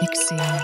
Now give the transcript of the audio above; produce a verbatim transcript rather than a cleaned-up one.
Exhale.